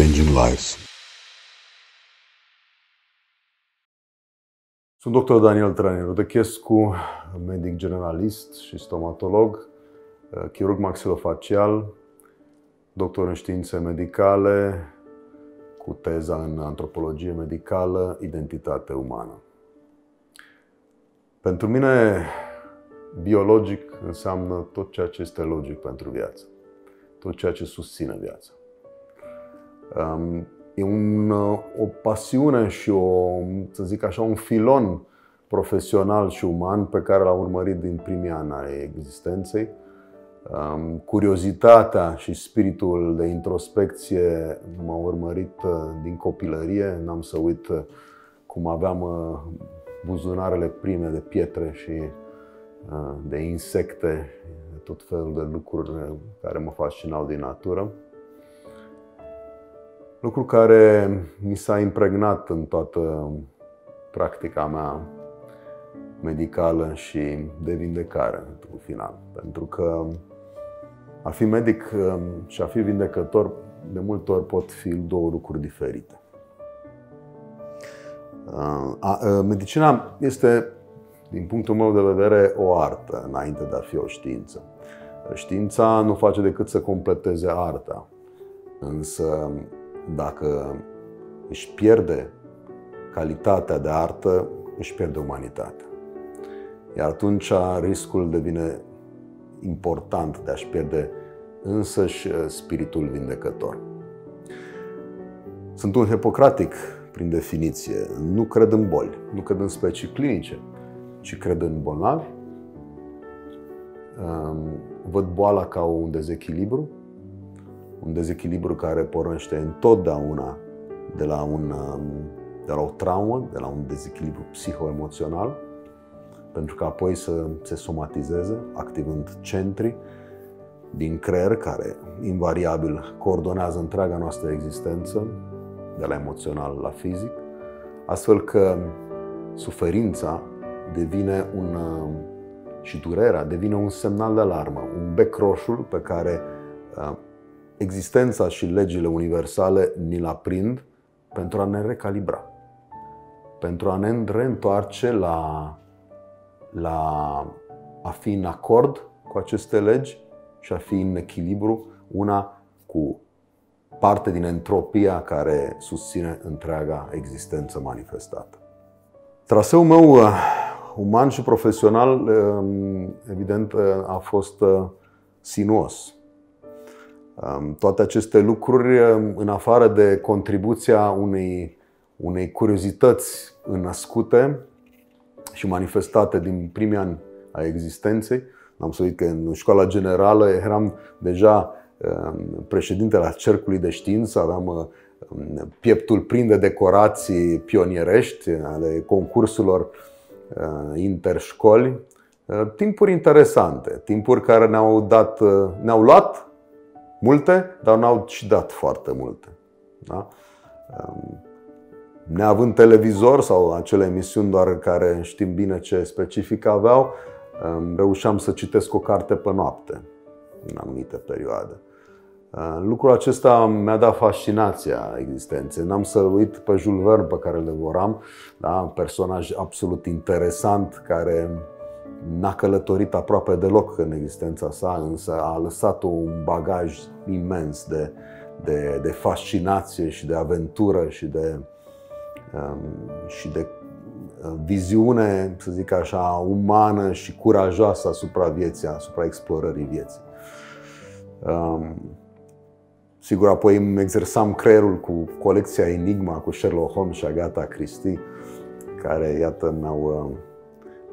changing lives. Sunt Dr. Daniel Traian Iordăchescu, medic generalist și stomatolog, chirurg maxilofacial, doctor în științe medicale, cu teza în antropologie medicală, identitate umană. Pentru mine, biologic înseamnă tot ceea ce este logic pentru viață, tot ceea ce susține viața. E o pasiune și un filon profesional și uman pe care l-am urmărit din primii ani ai existenței. Curiozitatea și spiritul de introspecție m-au urmărit din copilărie. N-am să uit cum aveam buzunarele pline de pietre și de insecte, tot felul de lucruri care mă fascinau din natură. Lucru care mi s-a impregnat în toată practica mea medicală și de vindecare, în final. Pentru că a fi medic și a fi vindecător, de multe ori pot fi două lucruri diferite. Medicina este, din punctul meu de vedere, o artă înainte de a fi o știință. Știința nu face decât să completeze arta. Însă, dacă își pierde calitatea de artă, își pierde umanitatea. Iar atunci riscul devine important de a-și pierde însăși spiritul vindecător. Sunt un hipocratic prin definiție. Nu cred în boli, nu cred în specii clinice, ci cred în bolnavi. Văd boala ca un dezechilibru. Un dezechilibru care pornește întotdeauna de la o traumă, de la un dezechilibru psihoemoțional, pentru că apoi să se somatizeze, activând centri din creier care invariabil coordonează întreaga noastră existență, de la emoțional la fizic, astfel că suferința devine și durerea devine un semnal de alarmă, un bec roșu pe care existența și legile universale ni-l aprind pentru a ne recalibra, pentru a ne reîntoarce a fi în acord cu aceste legi și a fi în echilibru, una cu parte din entropia care susține întreaga existență manifestată. Traseul meu uman și profesional, evident, a fost sinuos. Toate aceste lucruri, în afară de contribuția unei curiozități născute și manifestate din primii ani a existenței. Am să zic că în școala generală eram deja președintele la cercului de știință, aveam pieptul plin de decorații pionierești ale concursurilor interșcoli. Timpuri interesante, timpuri care ne-au luat multe, dar n-au și dat foarte multe. Da? Neavând televizor sau acele emisiuni doar care știm bine ce specific aveau, reușeam să citesc o carte pe noapte, în anumite perioade. Lucrul acesta mi-a dat fascinația existenței. N-am să uit pe Jules Verne, pe care îl devoram, da? Un personaj absolut interesant care n-a călătorit aproape deloc în existența sa, însă a lăsat un bagaj imens de fascinație și de aventură și de viziune, să zic așa, umană și curajoasă asupra vieții, asupra explorării vieții. Sigur, apoi îmi exersam creierul cu colecția Enigma, cu Sherlock Holmes și Agatha Christie, care, iată,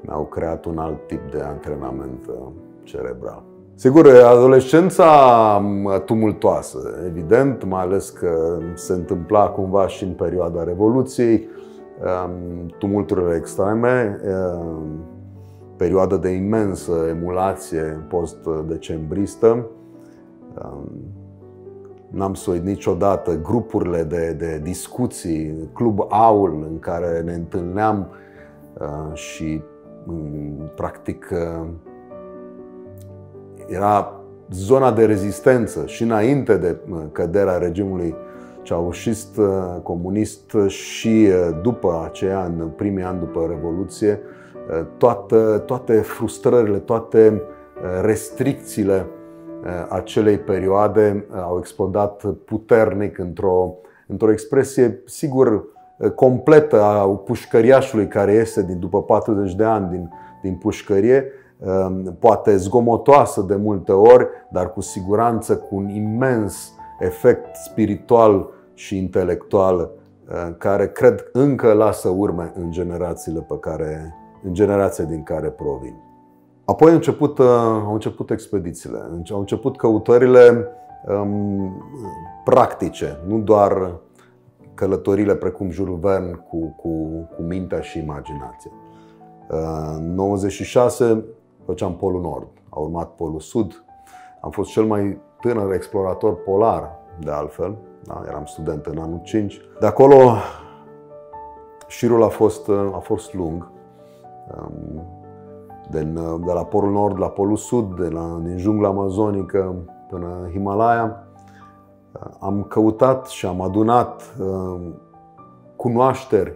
mi-au creat un alt tip de antrenament cerebral. Sigur, adolescența tumultoasă, evident, mai ales că se întâmpla cumva și în perioada Revoluției, tumulturile extreme, perioadă de imensă emulație post-decembristă. N-am să uit niciodată grupurile de discuții, Club Aul, în care ne întâlneam și practic era zona de rezistență și înainte de căderea regimului ceaușist, comunist și după aceea, în primii ani după Revoluție, toate frustrările, toate restricțiile acelei perioade au explodat puternic într-o expresie, sigur, completă a pușcăriașului care iese din, după 40 de ani din pușcărie, poate zgomotoasă de multe ori, dar cu siguranță cu un imens efect spiritual și intelectual care cred încă lasă urme în generațiile în generația din care provin. Apoi au început expedițiile, au început căutările practice, nu doar călătorile precum Jules Verne cu mintea și imaginația. În 96 făceam Polul Nord, a urmat Polul Sud. Am fost cel mai tânăr explorator polar, de altfel, da? Eram student în anul 5. De acolo șirul a fost lung. De la Polul Nord la Polul Sud, din jungla amazonică până în Himalaya. Am căutat și am adunat cunoașteri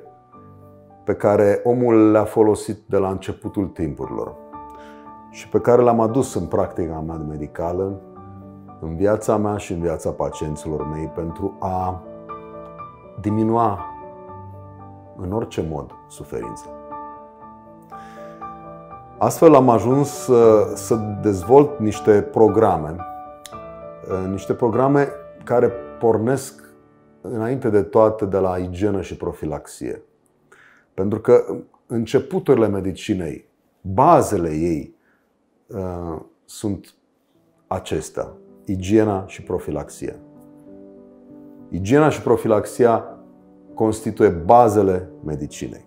pe care omul le-a folosit de la începutul timpurilor și pe care le-am adus în practica mea medicală, în viața mea și în viața pacienților mei, pentru a diminua în orice mod suferința. Astfel am ajuns să dezvolt niște programe care pornesc înainte de toate de la igienă și profilaxie. Pentru că începuturile medicinei, bazele ei, sunt acestea: igiena și profilaxia. Igiena și profilaxia constituie bazele medicinei.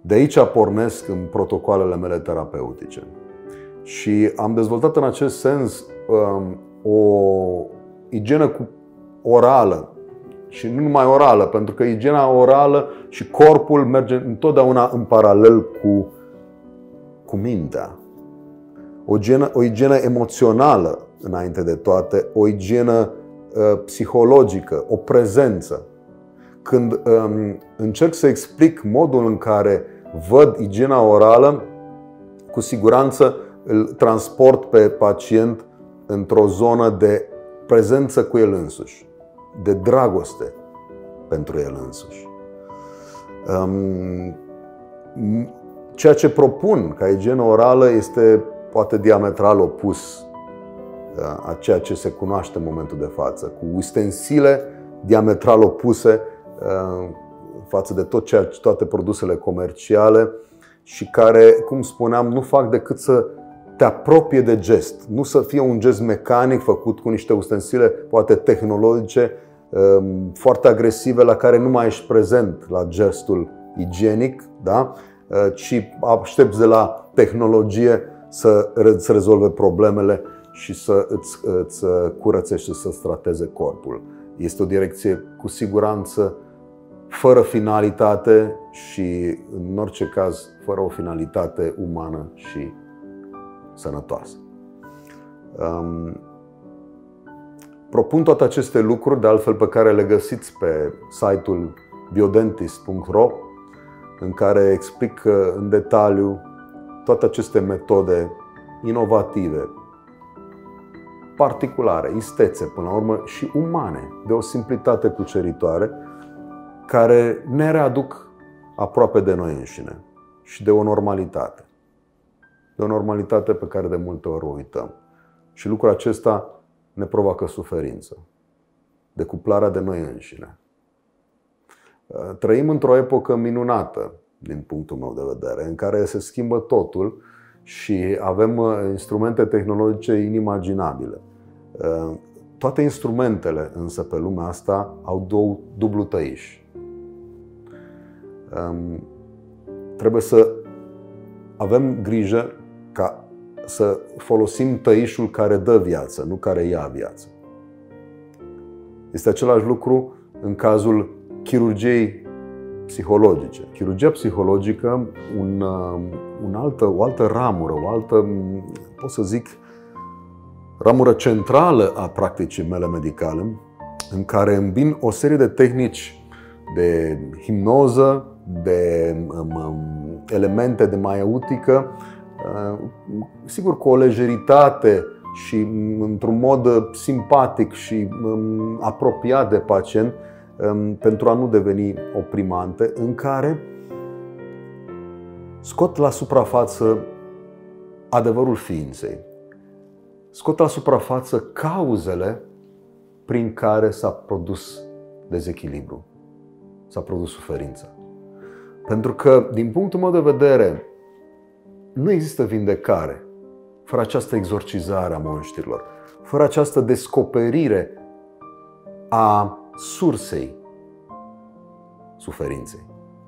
De aici pornesc în protocoalele mele terapeutice. Și am dezvoltat în acest sens o igienă orală. Și nu numai orală, pentru că igiena orală și corpul merge întotdeauna în paralel cu mintea. O igienă emoțională, înainte de toate, o igienă psihologică, o prezență. Când încerc să explic modul în care văd igiena orală, cu siguranță îl transport pe pacient într-o zonă de prezență cu el însuși, de dragoste pentru el însuși. Ceea ce propun ca igienă orală este poate diametral opus a ceea ce se cunoaște în momentul de față, cu ustensile diametral opuse față de toate produsele comerciale și care, cum spuneam, nu fac decât să te apropie de gest, nu să fie un gest mecanic făcut cu niște ustensile poate tehnologice foarte agresive la care nu mai ești prezent la gestul igienic, da? Ci aștepți de la tehnologie să rezolve problemele și să îți curățești și să-ți trateze corpul. Este o direcție cu siguranță fără finalitate și, în orice caz, fără o finalitate umană și sănătoasă. Propun toate aceste lucruri, de altfel, pe care le găsiți pe site-ul biodentis.ro, în care explic în detaliu toate aceste metode inovative, particulare, istețe, până la urmă, și umane, de o simplitate cuceritoare, care ne readuc aproape de noi înșine și de o normalitate. De o normalitate pe care de multe ori o uităm. Și lucrul acesta ne provoacă suferință. Decuplarea de noi înșine. Trăim într-o epocă minunată, din punctul meu de vedere, în care se schimbă totul și avem instrumente tehnologice inimaginabile. Toate instrumentele, însă, pe lumea asta au dublu tăiș. Trebuie să avem grijă ca să folosim tăișul care dă viață, nu care ia viață. Este același lucru în cazul chirurgiei psihologice. Chirurgia psihologică, o altă ramură, pot să zic, ramură centrală a practicii mele medicale, în care îmbin o serie de tehnici de hipnoză, de elemente de maiautică, sigur cu o lejeritate și într-un mod simpatic și apropiat de pacient, pentru a nu deveni oprimante, în care scot la suprafață adevărul ființei. Scot la suprafață cauzele prin care s-a produs dezechilibru, s-a produs suferința. Pentru că, din punctul meu de vedere, nu există vindecare fără această exorcizare a monștrilor, fără această descoperire a sursei suferinței,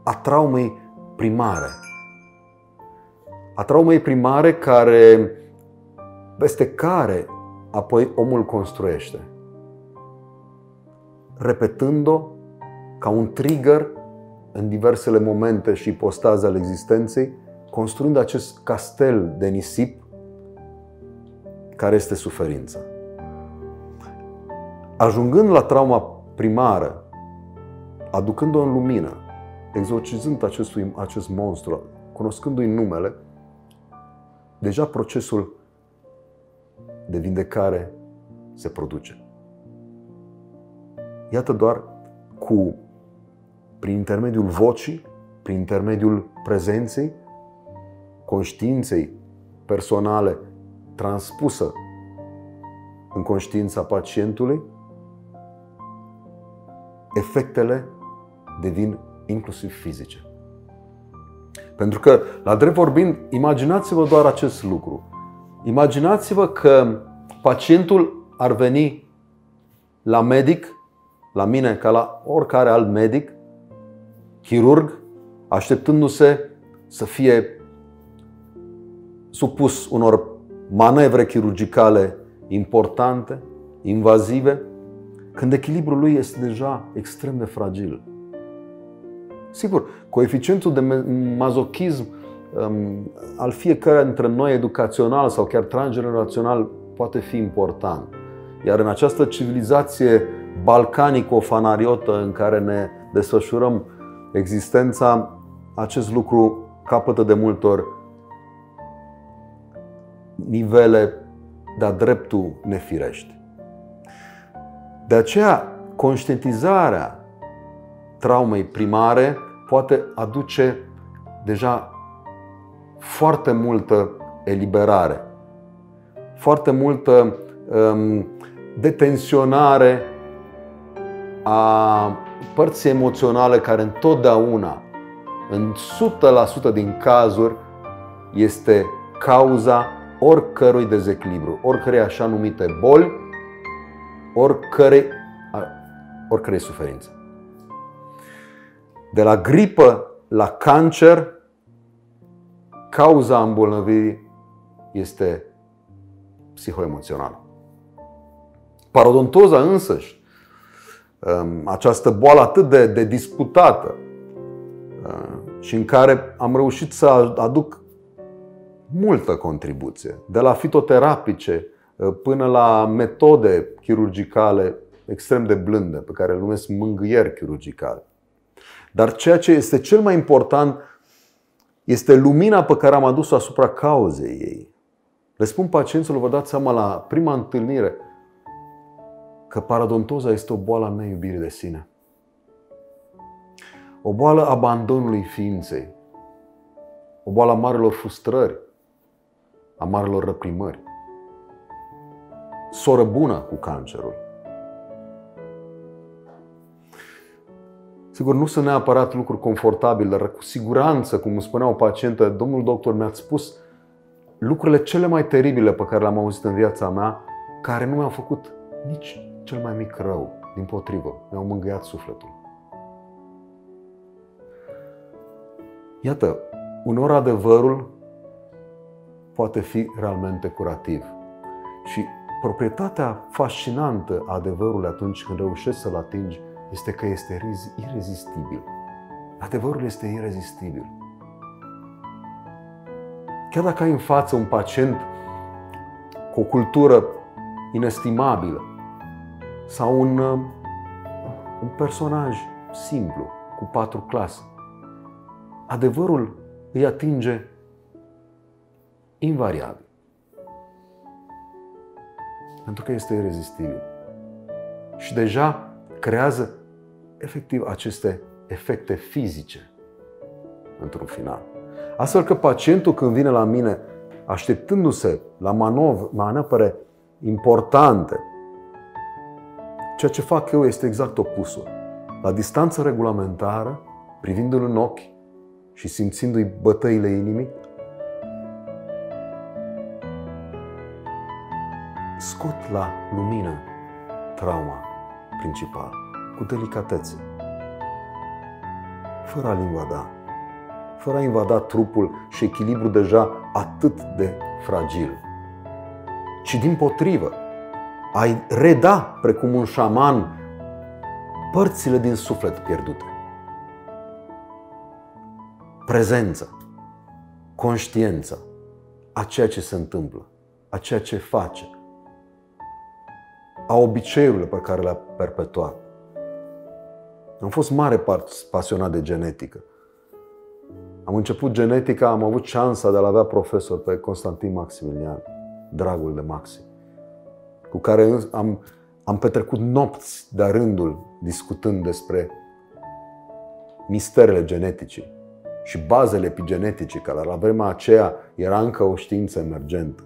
a traumei primare. A traumei primare peste care apoi omul construiește, repetând-o ca un trigger în diversele momente și ipostaze ale existenței, construind acest castel de nisip care este suferința. Ajungând la trauma primară, aducând-o în lumină, exorcizând acest monstru, cunoscându-i numele, deja procesul de vindecare se produce. Iată doar prin intermediul vocii, prin intermediul prezenței, conștiinței personale transpusă în conștiința pacientului, efectele devin inclusiv fizice. Pentru că, la drept vorbind, imaginați-vă doar acest lucru. Imaginați-vă că pacientul ar veni la medic, la mine, ca la oricare alt medic, chirurg, așteptându-se să fie supus unor manevre chirurgicale importante, invazive, când echilibrul lui este deja extrem de fragil. Sigur, coeficientul de mazochism al fiecăruia dintre noi, educațional sau chiar transgenerațional, poate fi important. Iar în această civilizație balcanico-fanariotă în care ne desfășurăm existența, acest lucru capătă de multe ori nivele de-a dreptul nefirești. De aceea, conștientizarea traumei primare poate aduce deja foarte multă eliberare, foarte multă detensionare a părții emoționale care întotdeauna, în 100% din cazuri, este cauza oricărui dezechilibru, oricărei așa numite boli, oricărei suferințe. De la gripă la cancer, cauza îmbolnăvirii este psihoemoțională. Parodontoza însăși, această boală atât de disputată și în care am reușit să aduc multă contribuție, de la fitoterapice până la metode chirurgicale extrem de blânde, pe care le numesc mângâieri chirurgicale. Dar ceea ce este cel mai important este lumina pe care am adus-o asupra cauzei ei. Le spun pacienților, vă dați seama la prima întâlnire, că parodontoza este o boală a neiubirii de sine. O boală a abandonului ființei. O boală a marilor frustrări, a marilor reprimări. Soră bună cu cancerul. Sigur, nu sunt neapărat lucruri confortabile, dar cu siguranță, cum îmi spunea o pacientă, domnul doctor, mi-ați spus lucrurile cele mai teribile pe care le-am auzit în viața mea, care nu mi-au făcut nici cel mai mic rău, dimpotrivă, mi-au mângâiat sufletul. Iată, uneori adevărul poate fi realmente curativ. Și proprietatea fascinantă a adevărului atunci când reușești să-l atingi este că este irezistibil. Adevărul este irezistibil. Chiar dacă ai în față un pacient cu o cultură inestimabilă sau un un personaj simplu, cu 4 clase. Adevărul îi atinge invariabil, pentru că este irezistibil. Și deja creează efectiv aceste efecte fizice într-un final. Astfel că pacientul, când vine la mine așteptându-se la manevre importante, ceea ce fac eu este exact opusul. La distanță regulamentară, privindu-l în ochi și simțindu-i bătăile inimii, scot la lumină trauma principală, cu delicatețe, fără a-l invada, fără a invada trupul și echilibru deja atât de fragil, ci dimpotrivă, a-i reda, precum un șaman, părțile din suflet pierdute. Prezență, conștiența a ceea ce se întâmplă, a ceea ce face, a obiceiurilor pe care le-a perpetuat. Am fost mare pasionat de genetică. Am început genetica, am avut șansa de a-l avea profesor pe Constantin Maximilian, dragul de Maxim, cu care am petrecut nopți de-a rândul discutând despre misterele geneticii și bazele epigenetice, care la vremea aceea era încă o știință emergentă.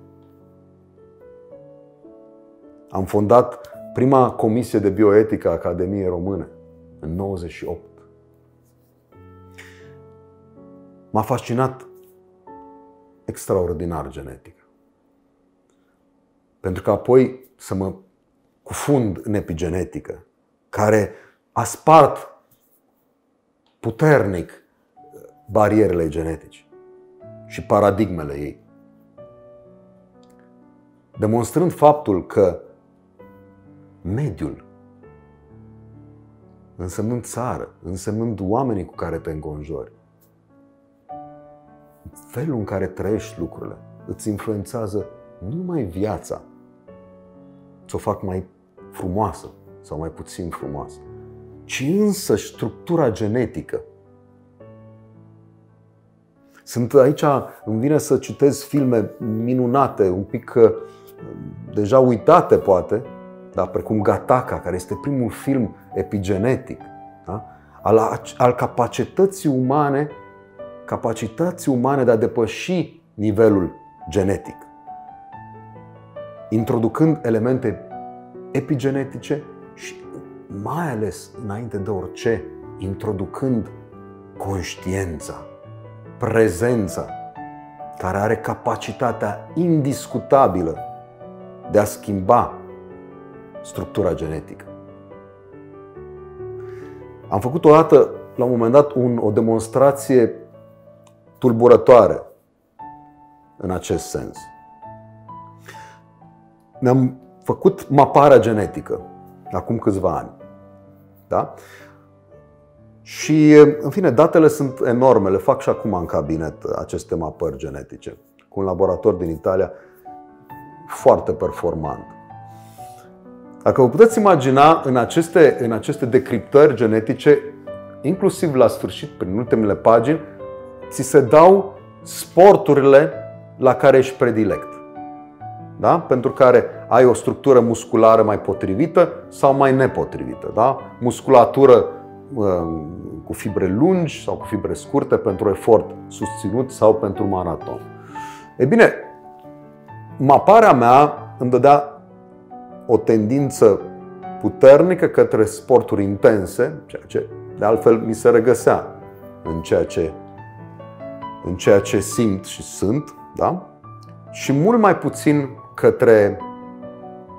Am fondat prima comisie de bioetică a Academiei Române, în 1998. M-a fascinat extraordinar genetica, pentru că apoi să mă cufund în epigenetică, care a spart puternic barierele genetice și paradigmele ei, demonstrând faptul că mediul, însemnând țară, însemnând oamenii cu care te înconjori, felul în care trăiești lucrurile, îți influențează nu numai viața, ți-o fac mai frumoasă sau mai puțin frumoasă, ci însă structura genetică. Sunt aici, îmi vine să citez filme minunate, un pic deja uitate poate, dar precum Gattaca, care este primul film epigenetic, da? al capacității umane de a depăși nivelul genetic, introducând elemente epigenetice și, mai ales înainte de orice, introducând conștiența, prezența, care are capacitatea indiscutabilă de a schimba structura genetică. Am făcut odată, la un moment dat, o demonstrație tulburătoare în acest sens. Ne-am făcut maparea genetică acum câțiva ani. Da? Și, în fine, datele sunt enorme. Le fac și acum în cabinet aceste mapări genetice, cu un laborator din Italia foarte performant. Dacă vă puteți imagina, în aceste decriptări genetice, inclusiv la sfârșit, prin ultimele pagini, ți se dau sporturile la care ești predilect. Da? Pentru care ai o structură musculară mai potrivită sau mai nepotrivită. Da? Musculatură cu fibre lungi sau cu fibre scurte pentru efort susținut sau pentru maraton. E bine, maparea mea îmi dădea o tendință puternică către sporturi intense, ceea ce de altfel mi se regăsea în ceea ce simt și sunt, da? Și mult mai puțin către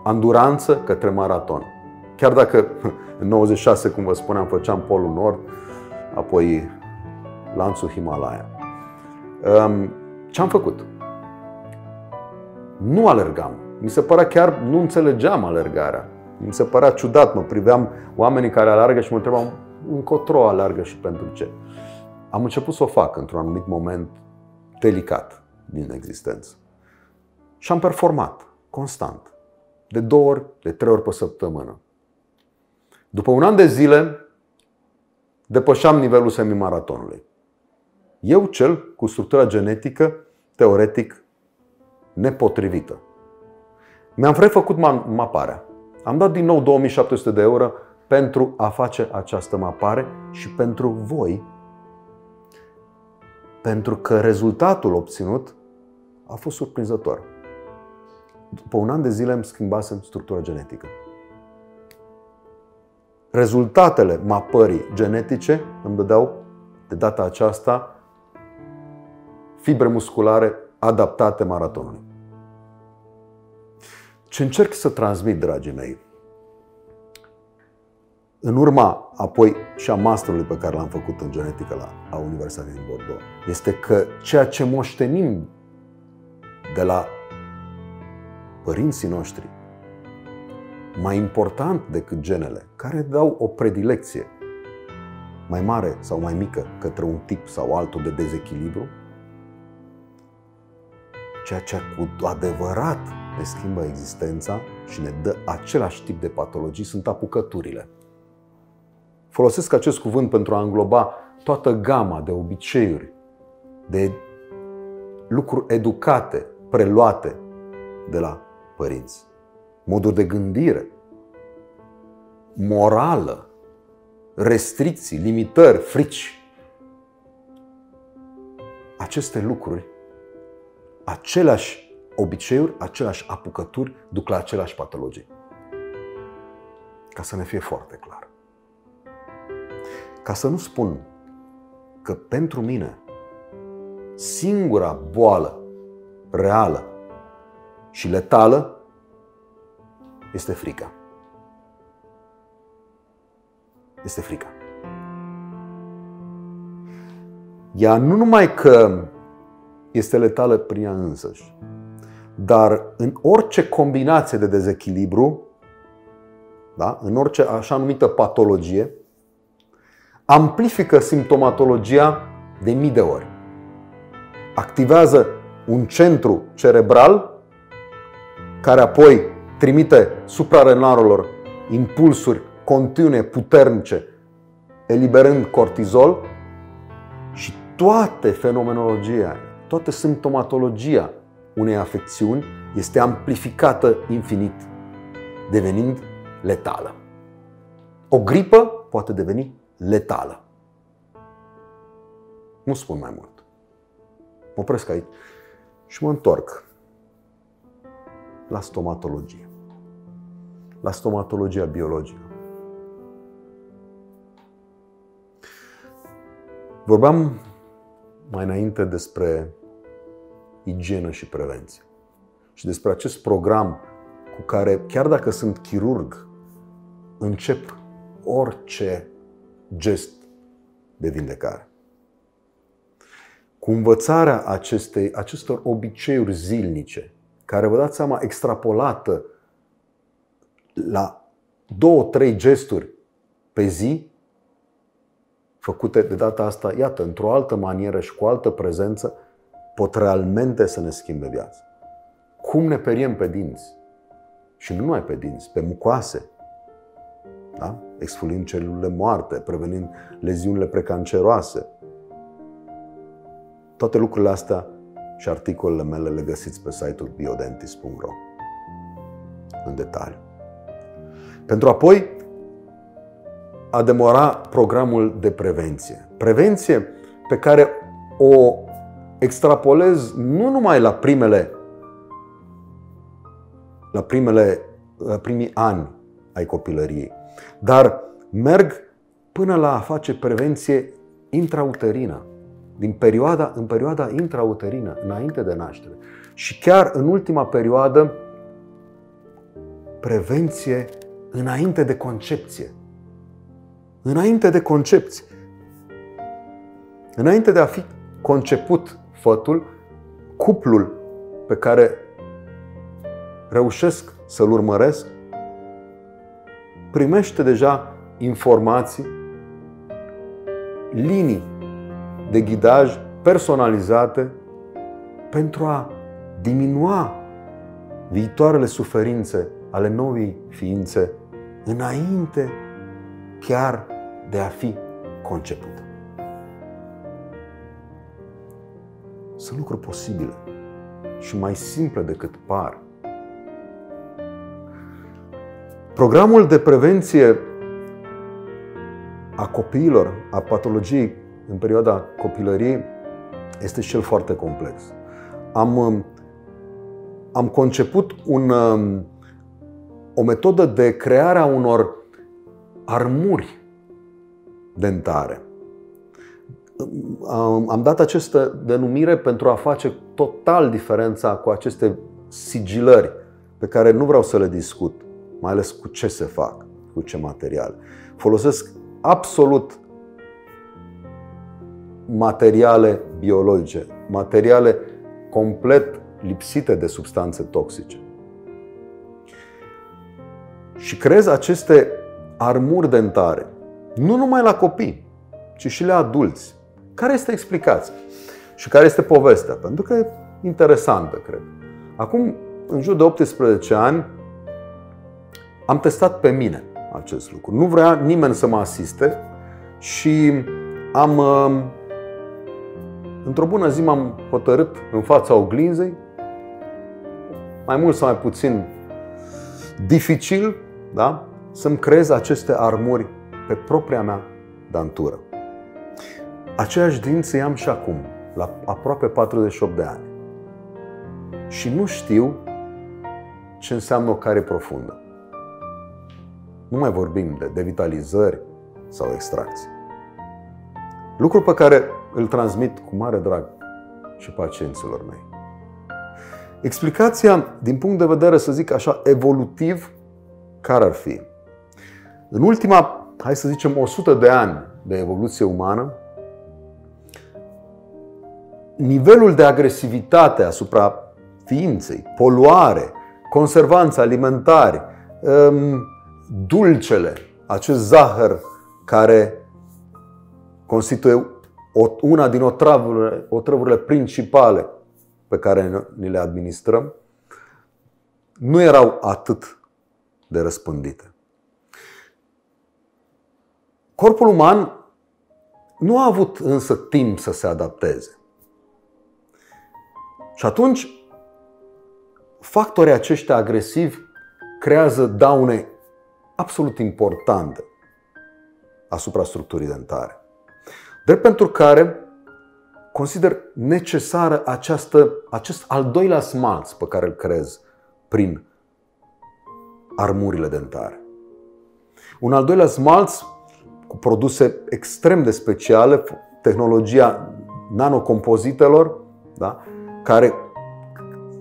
anduranță, către maraton. Chiar dacă în 96, cum vă spuneam, făceam Polul Nord, apoi lanțul Himalaya. Ce am făcut? Nu alergam. Mi se părea, chiar nu înțelegeam alergarea. Mi se părea ciudat, mă priveam oamenii care alergă și mă întrebam încotro alergă și pentru ce. Am început să o fac într-un anumit moment delicat din existență. Și am performat constant, de 2 ori, de 3 ori pe săptămână. După un an de zile, depășeam nivelul semimaratonului. Eu cel cu structura genetică, teoretic, nepotrivită. Mi-am refăcut maparea. Am dat din nou 2700 de euro pentru a face această mapare și pentru voi, pentru că rezultatul obținut a fost surprinzător. După un an de zile îmi schimbasem structura genetică. Rezultatele mapării genetice îmi dădeau, de data aceasta, fibre musculare adaptate maratonului. Ce încerc să transmit, dragii mei, în urma apoi și a masterului pe care l-am făcut în genetică la Universitatea din Bordeaux, este că ceea ce moștenim de la părinții noștri, mai important decât genele, care dau o predilecție mai mare sau mai mică către un tip sau altul de dezechilibru, ceea ce cu adevărat ne schimbă existența și ne dă același tip de patologii sunt apucăturile. Folosesc acest cuvânt pentru a îngloba toată gama de obiceiuri, de lucruri educate, preluate de la părinți. Moduri de gândire, morală, restricții, limitări, frici. Aceste lucruri, aceleași obiceiuri, aceleași apucături duc la aceleași patologii. Ca să ne fie foarte clar. Ca să nu spun că pentru mine singura boală reală și letală este frica. Este frica. Ea nu numai că este letală prin ea însăși, dar în orice combinație de dezechilibru, da? În orice așa numită patologie, amplifică simptomatologia de mii de ori. Activează un centru cerebral care apoi trimite suprarenalelor impulsuri continue, puternice, eliberând cortizol și toată fenomenologia, toată simptomatologia unei afecțiuni este amplificată infinit, devenind letală. O gripă poate deveni letală. Nu spun mai mult. Mă opresc aici și mă întorc la stomatologie. La stomatologia biologică. Vorbeam mai înainte despre igienă și prevenție și despre acest program cu care, chiar dacă sunt chirurg, încep orice gest de vindecare. Cu învățarea acestor obiceiuri zilnice, care, vă dați seama, extrapolată la 2-3 gesturi pe zi, făcute de data asta, iată, într-o altă manieră și cu altă prezență, pot realmente să ne schimbe viața. Cum ne periem pe dinți? Și nu numai pe dinți, pe mucoase. Da? Exfoliind celulele moarte, prevenind leziunile precanceroase. Toate lucrurile astea și articolele mele le găsiți pe site-ul biodentis.ro în detaliu. Pentru apoi a demora programul de prevenție. Prevenție pe care o extrapolez nu numai la primii ani ai copilăriei, dar merg până la a face prevenție intrauterină, în perioada intrauterină, înainte de naștere. Și chiar în ultima perioadă, prevenție înainte de concepție. Înainte de concepție. Înainte de a fi conceput fătul, cuplul pe care reușesc să-l urmăresc primește deja informații, linii de ghidaj personalizate pentru a diminua viitoarele suferințe ale noii ființe înainte chiar de a fi concepută. Sunt lucruri posibile și mai simple decât par. Programul de prevenție a copiilor, a patologiei în perioada copilăriei, este cel foarte complex. Am conceput o metodă de creare a unor armuri dentare. Am dat această denumire pentru a face total diferența cu aceste sigilări pe care nu vreau să le discut, mai ales cu ce se fac, cu ce material. Folosesc absolut materiale biologice, materiale complet lipsite de substanțe toxice. Și creez aceste armuri dentare, nu numai la copii, ci și la adulți. Care este explicația? Și care este povestea? Pentru că e interesantă, cred. Acum, în jur de 18 ani, am testat pe mine acest lucru. Nu vrea nimeni să mă asiste și într-o bună zi m-am hotărât în fața oglinzei, mai mult sau mai puțin dificil, da? Să-mi creez aceste armuri pe propria mea dantură. Aceeași dinți i-am și acum, la aproape 48 de ani. Și nu știu ce înseamnă o carie profundă. Nu mai vorbim de devitalizări sau extracții. Lucru pe care îl transmit cu mare drag și pacienților mei. Explicația, din punct de vedere, să zic așa, evolutiv, care ar fi? În ultima, hai să zicem, 100 de ani de evoluție umană, nivelul de agresivitate asupra ființei, poluare, conservanți alimentari, dulcele, acest zahăr care constituie una din otrăvurile principale pe care ni le administrăm, nu erau atât de răspândite. Corpul uman nu a avut însă timp să se adapteze. Și atunci, factorii aceștia agresivi creează daune absolut importante asupra structurii dentare. Drept pentru care consider necesară acest al doilea smalț pe care îl creez prin armurile dentare. Un al doilea smalț cu produse extrem de speciale, tehnologia nanocompozitelor, da?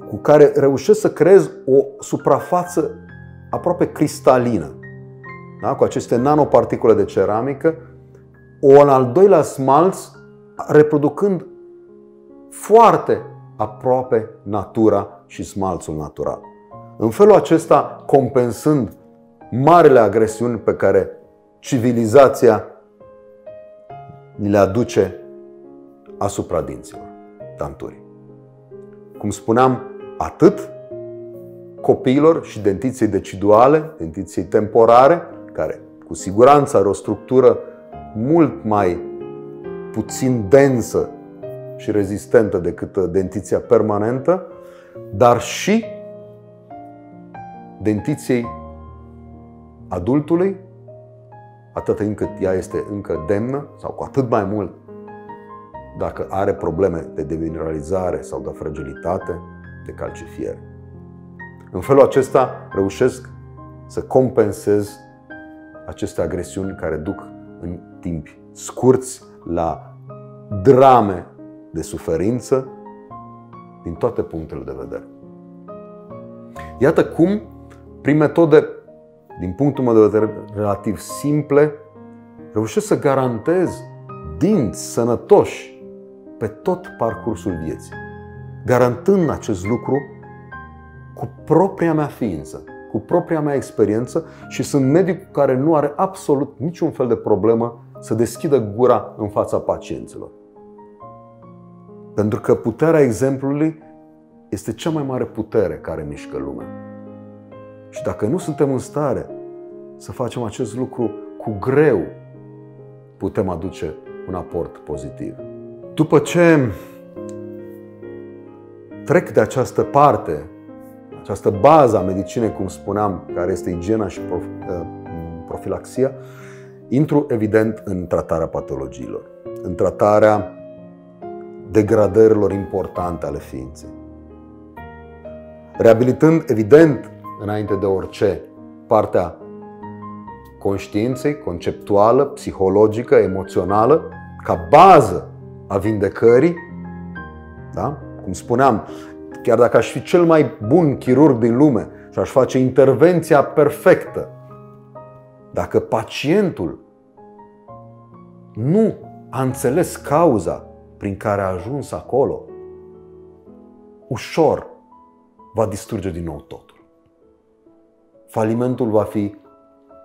Cu care reușesc să creez o suprafață aproape cristalină, da? Cu aceste nanoparticule de ceramică, un al doilea smalț reproducând foarte aproape natura și smalțul natural. În felul acesta, compensând marile agresiuni pe care civilizația ni le aduce asupra dinților, danturii. Cum spuneam, atât copiilor și dentiției deciduale, dentiției temporare, care cu siguranță are o structură mult mai puțin densă și rezistentă decât dentiția permanentă, dar și dentiției adultului, atât încât ea este încă demnă, sau cu atât mai mult dacă are probleme de demineralizare sau de fragilitate, de calcifiere. În felul acesta reușesc să compensez aceste agresiuni care duc în timpi scurți la drame de suferință din toate punctele de vedere. Iată cum, prin metode, din punctul meu de vedere, relativ simple, reușesc să garantez dinți sănătoși pe tot parcursul vieții, garantând acest lucru cu propria mea ființă, cu propria mea experiență, și sunt medicul care nu are absolut niciun fel de problemă să deschidă gura în fața pacienților. Pentru că puterea exemplului este cea mai mare putere care mișcă lumea. Și dacă nu suntem în stare să facem acest lucru cu cu greu putem aduce un aport pozitiv. După ce trec de această parte, această bază a medicinei, cum spuneam, care este igiena și profilaxia, intru evident în tratarea patologiilor, în tratarea degradărilor importante ale ființei. Reabilitând, evident, înainte de orice, partea conștiinței, conceptuală, psihologică, emoțională, ca bază a vindecării, da? Cum spuneam, chiar dacă aș fi cel mai bun chirurg din lume și aș face intervenția perfectă, dacă pacientul nu a înțeles cauza prin care a ajuns acolo, ușor va distruge din nou totul. Falimentul va fi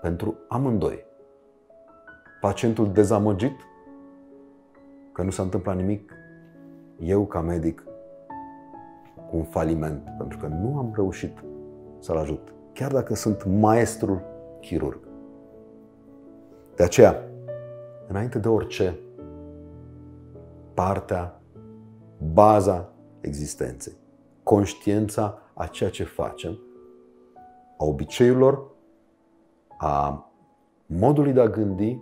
pentru amândoi. Pacientul dezamăgit că nu s-a întâmplat nimic, eu ca medic cu un faliment, pentru că nu am reușit să-l ajut, chiar dacă sunt maestrul chirurg. De aceea, înainte de orice, partea, baza existenței, conștiința a ceea ce facem, a obiceiurilor, a modului de a gândi,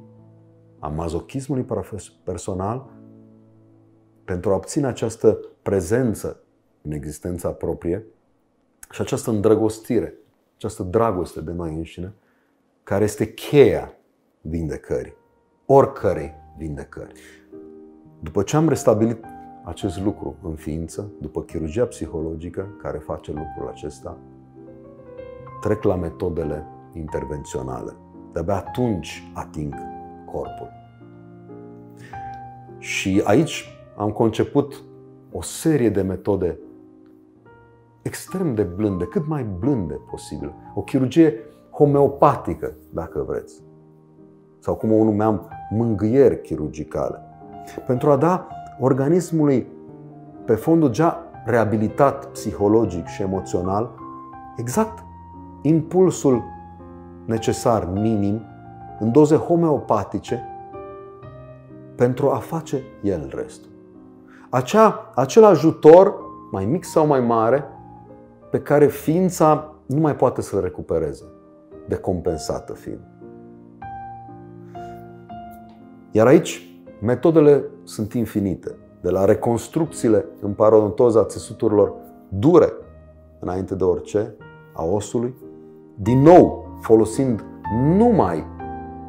a mazochismului personal, pentru a obține această prezență în existența proprie și această îndrăgostire, această dragoste de noi înșine, care este cheia vindecării, oricărei vindecări. După ce am restabilit acest lucru în ființă, după chirurgia psihologică care face lucrul acesta, trec la metodele intervenționale. De-abia atunci ating corpul. Și aici am conceput o serie de metode extrem de blânde, cât mai blânde posibil. O chirurgie homeopatică, dacă vreți. Sau cum o numeam, mângâieri chirurgicale. Pentru a da organismului, pe fondul deja reabilitat psihologic și emoțional, exact impulsul necesar, minim, în doze homeopatice, pentru a face el restul. Acel ajutor, mai mic sau mai mare, pe care ființa nu mai poate să-l recupereze, decompensată fiind. Iar aici, metodele sunt infinite. De la reconstrucțiile în parodontoza țesuturilor dure, înainte de orice, a osului, din nou folosind numai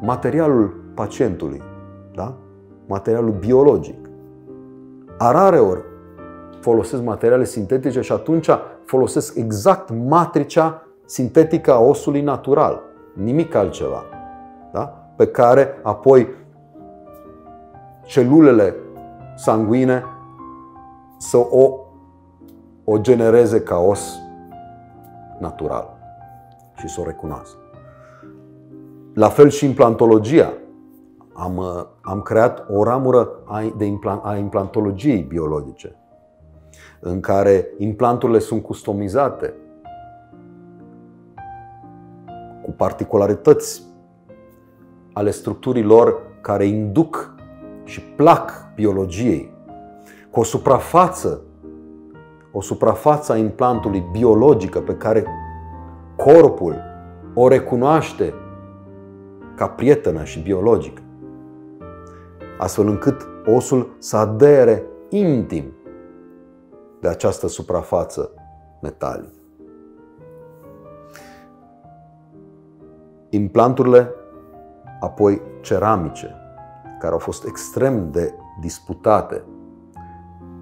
materialul pacientului, da? Materialul biologic. Rareori folosesc materiale sintetice și atunci folosesc exact matricea sintetică a osului natural. Nimic altceva. Da? Pe care apoi celulele sanguine să o genereze ca os natural și să o recunoască. La fel și implantologia. Am creat o ramură a implantologiei biologice, în care implanturile sunt customizate cu particularități ale structurii lor care induc și plac biologiei, cu o suprafață a implantului biologică pe care corpul o recunoaște ca prietenă și biologică, astfel încât osul să adere intim de această suprafață metalică. Implanturile apoi ceramice, care au fost extrem de disputate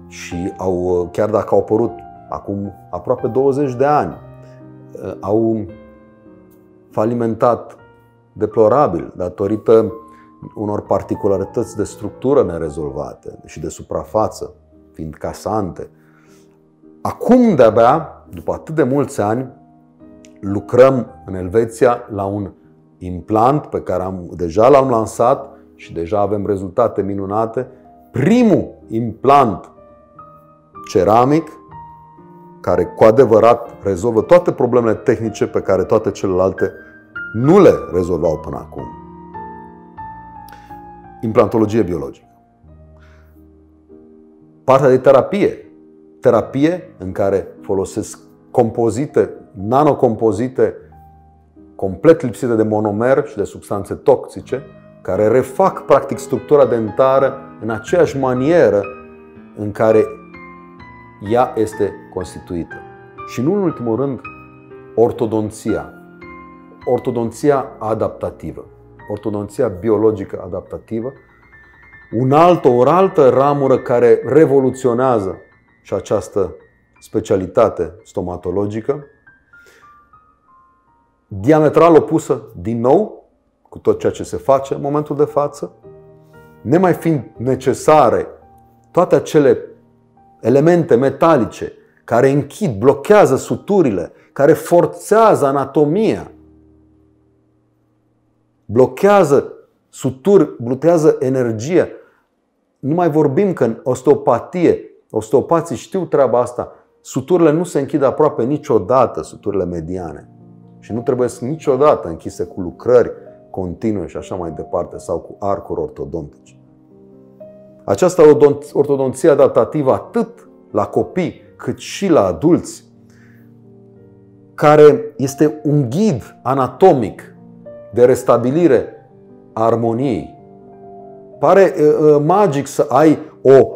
și au, chiar dacă au apărut acum aproape 20 de ani, au falimentat deplorabil datorită unor particularități de structură nerezolvate și de suprafață, fiind casante. Acum, de-abia, după atât de mulți ani, lucrăm în Elveția la un implant pe care deja l-am lansat și deja avem rezultate minunate. Primul implant ceramic care cu adevărat rezolvă toate problemele tehnice pe care toate celelalte nu le rezolvau până acum. implantologie biologică. Partea de terapie. Terapie în care folosesc compozite, nanocompozite complet lipsite de monomer și de substanțe toxice, care refac practic structura dentară în aceeași manieră în care ea este constituită. Și nu în ultimul rând, ortodonția. Ortodonția adaptativă. Ortodonția biologică adaptativă. O altă ramură care revoluționează și această specialitate stomatologică. Diametral opusă, din nou, cu tot ceea ce se face în momentul de față, nemai fiind necesare toate acele elemente metalice care închid, blochează suturile, care forțează anatomia, blochează suturi, blochează energie. Nu mai vorbim că în osteopatie, osteopații știu treaba asta, suturile nu se închid aproape niciodată, suturile mediane. Și nu trebuie să niciodată închise cu lucrări continue și așa mai departe, sau cu arcuri ortodontice. Această ortodonție adaptativă atât la copii cât și la adulți, care este un ghid anatomic de restabilire a armoniei. Pare magic să ai o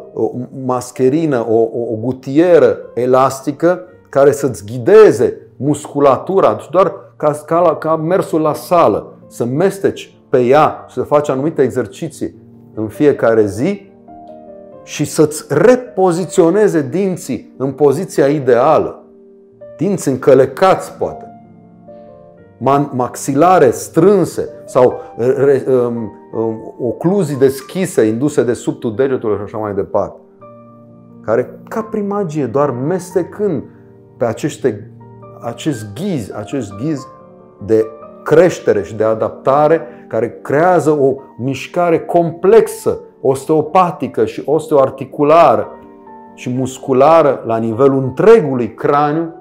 mascherină, o gutieră elastică care să-ți ghideze musculatura, doar ca mersul la sală, să mesteci pe ea, să faci anumite exerciții în fiecare zi și să-ți repoziționeze dinții în poziția ideală. Dinți încălecați, poate, maxilare strânse sau ocluzii deschise induse de subtul degetului și așa mai departe. Care, ca prin magie, doar mestecând pe acest ghiz de creștere și de adaptare, care creează o mișcare complexă, osteopatică și osteoarticulară și musculară la nivelul întregului craniu,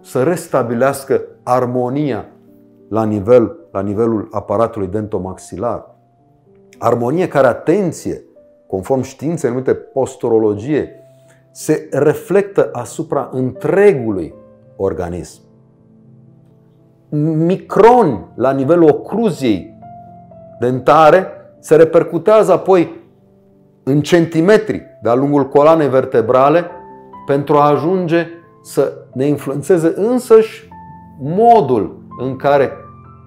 să restabilească armonia la nivelul aparatului dentomaxilar. Armonie care, atenție, conform științei numite posturologie, se reflectă asupra întregului organism. Microni la nivelul ocluziei dentare se repercutează apoi în centimetri de-a lungul coloanei vertebrale pentru a ajunge să ne influențeze însăși modul în care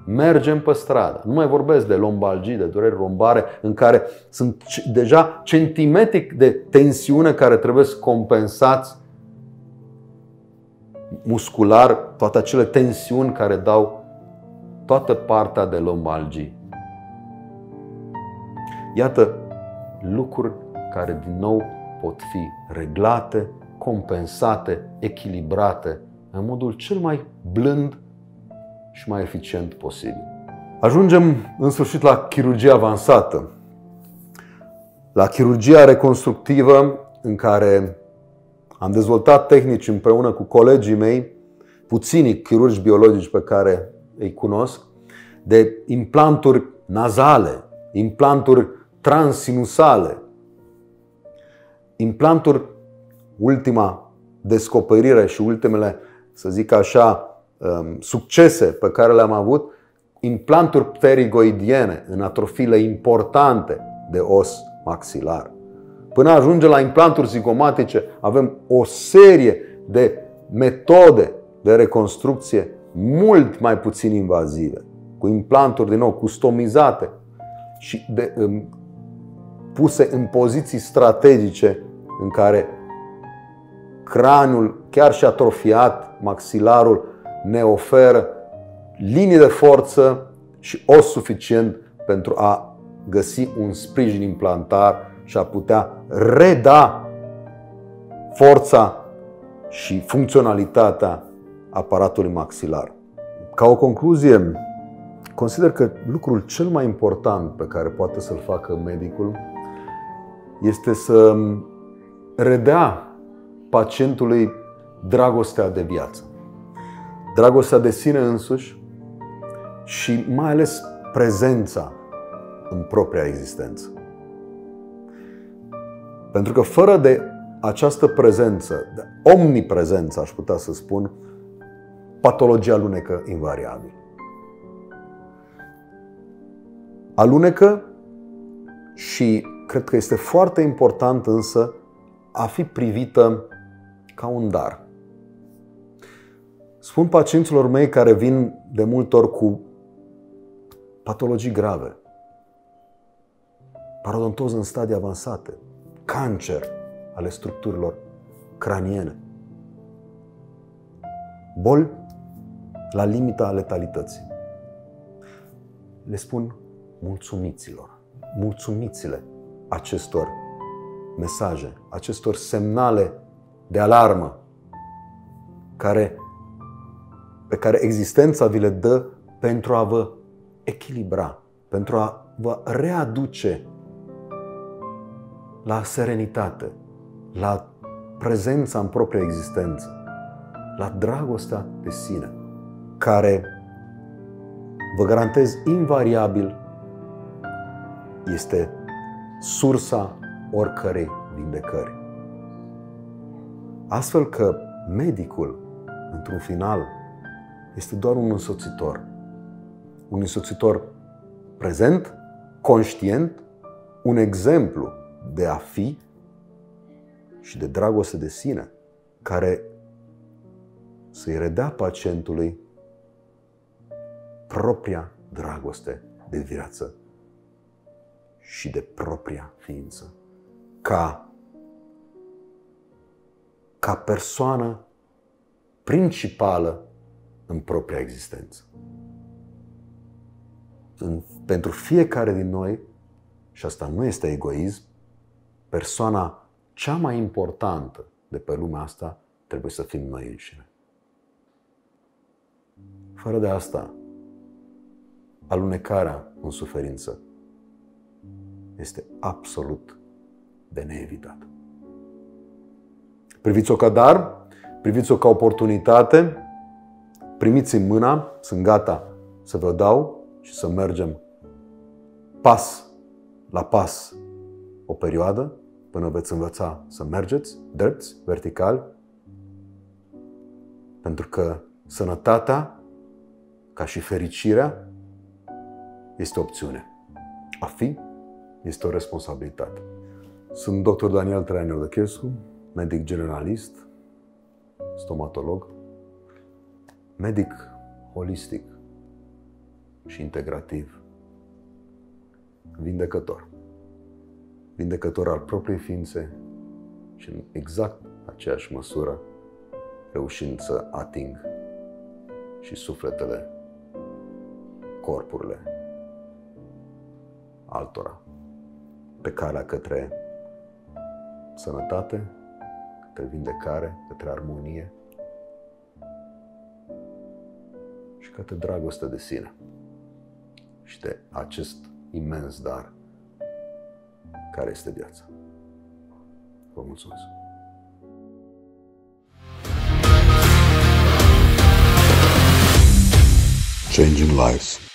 mergem pe stradă. Nu mai vorbesc de lombalgii, de dureri lombare, în care sunt deja centimetri de tensiune care trebuie să compensați muscular toate acele tensiuni care dau toată partea de lombalgii. Iată lucruri care din nou pot fi reglate, compensate, echilibrate în modul cel mai blând și mai eficient posibil. Ajungem în sfârșit la chirurgia avansată, la chirurgia reconstructivă, în care am dezvoltat tehnici împreună cu colegii mei, puțini chirurgi biologici pe care îi cunosc, de implanturi nazale, implanturi transinusale, implanturi, ultima descoperire și ultimele, să zic așa, succese pe care le-am avut, implanturi pterigoidiene în atrofiile importante de os maxilar. Până ajunge la implanturi zigomatice, avem o serie de metode de reconstrucție mult mai puțin invazive, cu implanturi, din nou, customizate și puse în poziții strategice în care craniul, chiar și atrofiat, maxilarul, ne oferă linii de forță și os suficient pentru a găsi un sprijin implantar și a putea reda forța și funcționalitatea aparatului maxilar. Ca o concluzie, consider că lucrul cel mai important pe care poate să-l facă medicul este să redea pacientului dragostea de viață, dragostea de sine însuși și mai ales prezența în propria existență. Pentru că fără de această prezență, de omniprezență, aș putea să spun, patologia alunecă invariabil. Alunecă și cred că este foarte important însă a fi privită ca un dar. Spun pacienților mei care vin de multe ori cu patologii grave, parodontoză în stadii avansate, cancer ale structurilor craniene, boli la limita letalității. Le spun mulțumiților, mulțumițile acestor mesaje, acestor semnale de alarmă pe care existența vi le dă pentru a vă echilibra, pentru a vă readuce la serenitate, la prezența în propria existență, la dragostea de sine, care, vă garantez, invariabil este sursa oricărei vindecări. Astfel că medicul, într-un final, este doar un însoțitor. Un însoțitor prezent, conștient, un exemplu de a fi și de dragoste de sine, care să-i redea pacientului propria dragoste de viață și de propria ființă. Ca persoană principală în propria existență. Pentru fiecare din noi, și asta nu este egoism, persoana cea mai importantă de pe lumea asta trebuie să fim noi înșine. Fără de asta, alunecarea în suferință este absolut de neevitat. Priviți-o ca dar, priviți-o ca oportunitate, primiți-mi mâna, sunt gata să vă dau și să mergem pas la pas o perioadă până veți învăța să mergeți drepți, vertical, pentru că sănătatea, ca și fericirea, este opțiune. A fi este o responsabilitate. Sunt Dr. Daniel Traian Iordăchescu, medic generalist, stomatolog, medic holistic și integrativ, vindecător. Vindecător al propriei ființe și în exact aceeași măsură reușind să ating și sufletele, corpurile altora pe calea către sănătate, către vindecare, către armonie și către dragoste de sine și de acest imens dar care este viața. Vă mulțumesc! Changing lives.